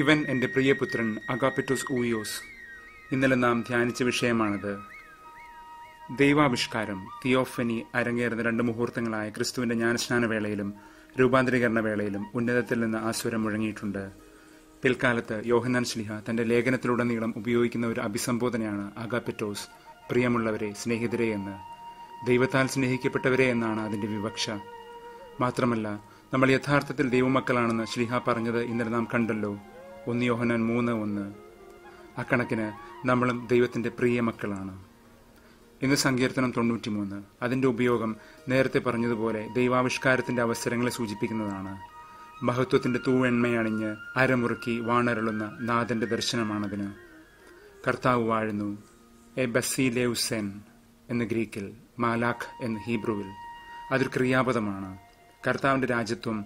ഇവൻ എൻ്റെ പ്രിയപുത്രൻ അഗാപറ്റോസ് ഊയോസ്. ഇന്നലെ നാം ധ്യാനിച്ച വിഷയമാണത്. ദൈവാവിഷ്കാരം, തിയോഫനി അരങ്ങേറുന്ന രണ്ട് മുഹൂർത്തങ്ങളായ ക്രിസ്തുവിൻ്റെ ജ്ഞാനസ്നാന വേളയിലും രൂപാന്തരീകരണ വേളയിലും ഉന്നതത്തിൽ നിന്ന് ആ സ്വരം മുഴങ്ങിയിട്ടുണ്ട്. പിൽക്കാലത്ത് യോഹന്നാൻ ശ്ലീഹ തൻ്റെ ലേഖനത്തിലുടനീളം ഉപയോഗിക്കുന്ന ഒരു അഭിസംബോധനയാണ് അഗാപറ്റോസ്, പ്രിയമുള്ളവരെ, സ്നേഹിതരെ എന്ന്. ദൈവത്താൽ സ്നേഹിക്കപ്പെട്ടവരെ എന്നാണ് അതിൻ്റെ വിവക്ഷ. മാത്രമല്ല, നമ്മൾ യഥാർത്ഥത്തിൽ ദൈവമക്കളാണെന്ന് ശ്ലീഹ പറഞ്ഞത് ഇന്നലെ നാം കണ്ടല്ലോ, 1 യോഹന്നാൻ 3:1. അക്കണക്കിന് നമ്മളും ദൈവത്തിൻ്റെ പ്രിയ മക്കളാണ്. ഇന്ന് സങ്കീർത്തനം 93 അതിൻ്റെ ഉപയോഗം നേരത്തെ പറഞ്ഞതുപോലെ ദൈവാവിഷ്കാരത്തിൻ്റെ അവസരങ്ങളെ സൂചിപ്പിക്കുന്നതാണ്. മഹത്വത്തിൻ്റെ തൂവെണ്മയണിഞ്ഞ് അരമുറുക്കി വാണരുളുന്ന നാഥൻ്റെ ദർശനമാണതിന്. കർത്താവ് വാഴുന്നു, എ ബസിലേവുസെൻ എന്ന് ഗ്രീക്കിൽ, മാലാഖ് എന്ന് ഹീബ്രുവിൽ. അതൊരു ക്രിയാപദമാണ്. കർത്താവിൻ്റെ രാജ്യത്വം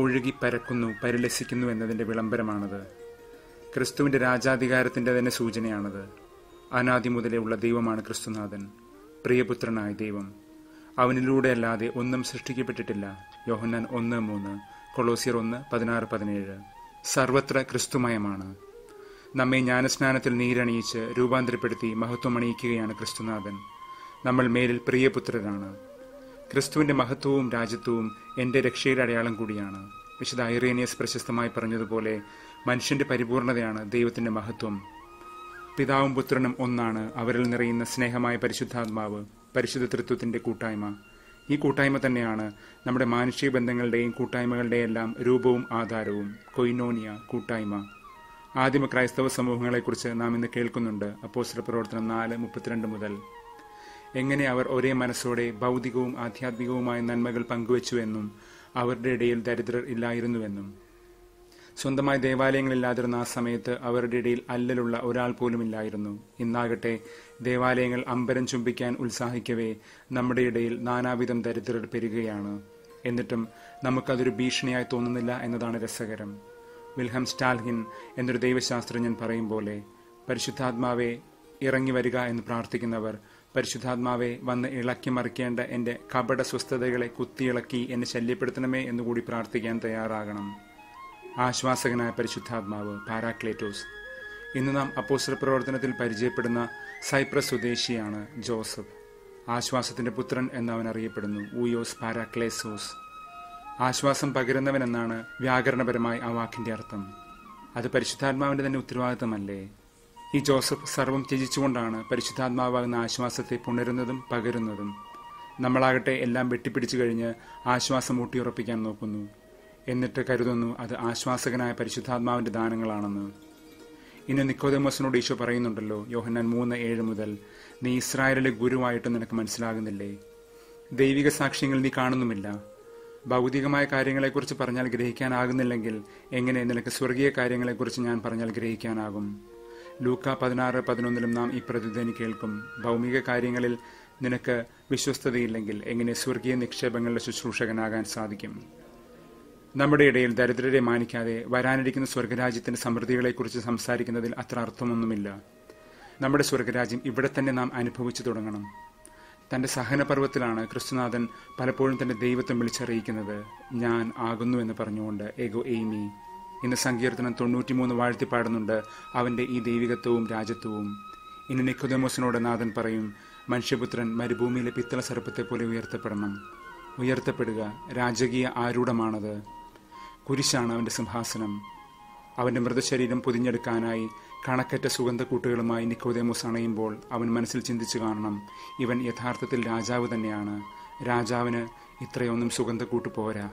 ഒഴുകി പരക്കുന്നു, പരിലസിക്കുന്നു എന്നതിൻ്റെ വിളംബരമാണത്. ക്രിസ്തുവിൻ്റെ രാജാധികാരത്തിൻ്റെ തന്നെ സൂചനയാണത്. അനാദി മുതലേ ഉള്ള ദൈവമാണ് ക്രിസ്തുനാഥൻ, പ്രിയപുത്രനായ ദൈവം. അവനിലൂടെയല്ലാതെ ഒന്നും സൃഷ്ടിക്കപ്പെട്ടിട്ടില്ല, യോഹന്നാൻ 1:3, കൊളോസിയർ 1:16-17. സർവത്ര ക്രിസ്തുമയമാണ്. നമ്മെ ജ്ഞാനസ്നാനത്തിൽ നീരണിയിച്ച് രൂപാന്തരപ്പെടുത്തി മഹത്വമണിയിക്കുകയാണ് ക്രിസ്തുനാഥൻ. നമ്മൾ മേലിൽ പ്രിയപുത്രരാണ്. ക്രിസ്തുവിൻ്റെ മഹത്വവും രാജ്യത്വവും എൻ്റെ രക്ഷയുടെ അടയാളം കൂടിയാണ്. വിശുദ്ധ ഐറേനിയസ് പ്രശസ്തമായി പറഞ്ഞതുപോലെ, മനുഷ്യൻ്റെ പരിപൂർണതയാണ് ദൈവത്തിൻ്റെ മഹത്വം. പിതാവും പുത്രനും ഒന്നാണ്, അവരിൽ നിറയുന്ന സ്നേഹമായ പരിശുദ്ധാത്മാവ്, പരിശുദ്ധ തൃത്വത്തിൻ്റെ കൂട്ടായ്മ. ഈ കൂട്ടായ്മ തന്നെയാണ് നമ്മുടെ മാനുഷിക ബന്ധങ്ങളുടെയും കൂട്ടായ്മകളുടെയെല്ലാം രൂപവും ആധാരവും. കൊയിനോനിയ, കൂട്ടായ്മ. ആദിമ ക്രൈസ്തവ സമൂഹങ്ങളെക്കുറിച്ച് നാം ഇന്ന് കേൾക്കുന്നുണ്ട്, അപ്പോസ്തലപ്രവർത്തനം 4:32 മുതൽ. എങ്ങനെ അവർ ഒരേ മനസ്സോടെ ഭൗതികവും ആധ്യാത്മികവുമായ നന്മകൾ പങ്കുവച്ചുവെന്നും അവരുടെ ഇടയിൽ ദരിദ്രർ ഇല്ലായിരുന്നുവെന്നും. സ്വന്തമായ ദേവാലയങ്ങളില്ലാതിരുന്ന ആ സമയത്ത് അവരുടെ ഇടയിൽ അല്ലലുള്ള ഒരാൾ പോലും ഇല്ലായിരുന്നു. ഇന്നാകട്ടെ ദേവാലയങ്ങൾ അമ്പരം ചുംബിക്കാൻ ഉത്സാഹിക്കവേ നമ്മുടെ ഇടയിൽ നാനാവിധം ദരിദ്രർ പെരുകയാണ്. എന്നിട്ടും നമുക്കതൊരു ഭീഷണിയായി തോന്നുന്നില്ല എന്നതാണ് രസകരം. വിൽഹം സ്റ്റാൽഹിൻ എന്നൊരു ദൈവശാസ്ത്രജ്ഞൻ പറയും പോലെ, പരിശുദ്ധാത്മാവെ ഇറങ്ങി വരിക എന്ന് പ്രാർത്ഥിക്കുന്നവർ, പരിശുദ്ധാത്മാവെ വന്ന് ഇളക്കി മറിക്കേണ്ട എൻ്റെ കപട സ്വസ്ഥതകളെ കുത്തിയിളക്കി എന്നെ ശല്യപ്പെടുത്തണമേ എന്നുകൂടി പ്രാർത്ഥിക്കാൻ തയ്യാറാകണം. ആശ്വാസകനായ പരിശുദ്ധാത്മാവ്, പാരാക്ലേറ്റോസ്. ഇന്ന് നാം അപ്പോസ്തല പ്രവർത്തനത്തിൽ പരിചയപ്പെടുന്ന സൈപ്രസ് സ്വദേശിയാണ് ജോസഫ്. ആശ്വാസത്തിൻ്റെ പുത്രൻ എന്നവൻ അറിയപ്പെടുന്നു, ഊയോസ് പാരാക്ലേസോസ്. ആശ്വാസം പകരുന്നവനെന്നാണ് വ്യാകരണപരമായി ആ വാക്കിൻ്റെ അർത്ഥം. അത് പരിശുദ്ധാത്മാവിൻ്റെ തന്നെ ഉത്തരവാദിത്തമല്ലേ? ഈ ജോസഫ് സർവം ത്യജിച്ചുകൊണ്ടാണ് പരിശുദ്ധാത്മാവാകുന്ന ആശ്വാസത്തെ പുണരുന്നതും പകരുന്നതും. നമ്മളാകട്ടെ എല്ലാം വെട്ടിപ്പിടിച്ചു കഴിഞ്ഞ് ആശ്വാസം ഊട്ടിയുറപ്പിക്കാൻ നോക്കുന്നു, എന്നിട്ട് കരുതുന്നു അത് ആശ്വാസകനായ പരിശുദ്ധാത്മാവിൻ്റെ ദാനങ്ങളാണെന്ന്. ഇനി നിക്കോദെമോസിനോട് ഈശോ പറയുന്നുണ്ടല്ലോ, യോഹന്നാൻ 3:7 മുതൽ, നീ ഇസ്രായേലിലെ ഗുരുവായിട്ടും നിനക്ക് മനസ്സിലാകുന്നില്ലേ? ദൈവിക സാക്ഷ്യങ്ങൾ നീ കാണുന്നുമില്ല. ഭൗതികമായ കാര്യങ്ങളെക്കുറിച്ച് പറഞ്ഞാൽ ഗ്രഹിക്കാനാകുന്നില്ലെങ്കിൽ എങ്ങനെ നിനക്ക് സ്വർഗീയ കാര്യങ്ങളെക്കുറിച്ച് ഞാൻ പറഞ്ഞാൽ ഗ്രഹിക്കാനാകും? ലൂക്ക 16:11 നാം ഈ പ്രതിധ്വനി കേൾക്കും, ഭൗമിക കാര്യങ്ങളിൽ നിനക്ക് വിശ്വസ്തതയില്ലെങ്കിൽ എങ്ങനെ സ്വർഗീയ നിക്ഷേപങ്ങളുടെ ശുശ്രൂഷകനാകാൻ സാധിക്കും? നമ്മുടെ ഇടയിൽ ദരിദ്രരെ മാനിക്കാതെ വരാനിരിക്കുന്ന സ്വർഗരാജ്യത്തിൻ്റെ സമൃദ്ധികളെക്കുറിച്ച് സംസാരിക്കുന്നതിൽ അത്ര അർത്ഥമൊന്നുമില്ല. നമ്മുടെ സ്വർഗരാജ്യം ഇവിടെ തന്നെ നാം അനുഭവിച്ചു തുടങ്ങണം. തൻ്റെ സഹനപർവ്വത്തിലാണ് ക്രിസ്തുനാഥൻ പലപ്പോഴും തൻ്റെ ദൈവത്വം വിളിച്ചറിയിക്കുന്നത്, ഞാൻ ആകുന്നു എന്ന് പറഞ്ഞുകൊണ്ട്, എഗോ എയ്മി. ഇന്ന് സങ്കീർത്തനം 93 വാഴ്ത്തി പാടുന്നുണ്ട് അവൻ്റെ ഈ ദൈവികത്വവും രാജ്യത്വവും. ഇന്ന് നിക്കോദെമോസിനോട് നാഥൻ പറയും, മനുഷ്യപുത്രൻ മരുഭൂമിയിലെ പിത്തള സർപ്പത്തെപ്പോലെ ഉയർത്തപ്പെടണം. ഉയർത്തപ്പെടുക രാജകീയ ആരൂഢമാണത്. കുരിശാണ് അവൻ്റെ സിംഹാസനം. അവൻ്റെ മൃതശരീരം പൊതിഞ്ഞെടുക്കാനായി കണക്കറ്റ സുഗന്ധക്കൂട്ടുകളുമായി നിക്കോദെമോസ് അണയുമ്പോൾ അവൻ മനസ്സിൽ ചിന്തിച്ചു കാണണം, ഇവൻ യഥാർത്ഥത്തിൽ രാജാവ് തന്നെയാണ്. രാജാവിന് ഇത്രയൊന്നും സുഗന്ധക്കൂട്ട് പോരാ.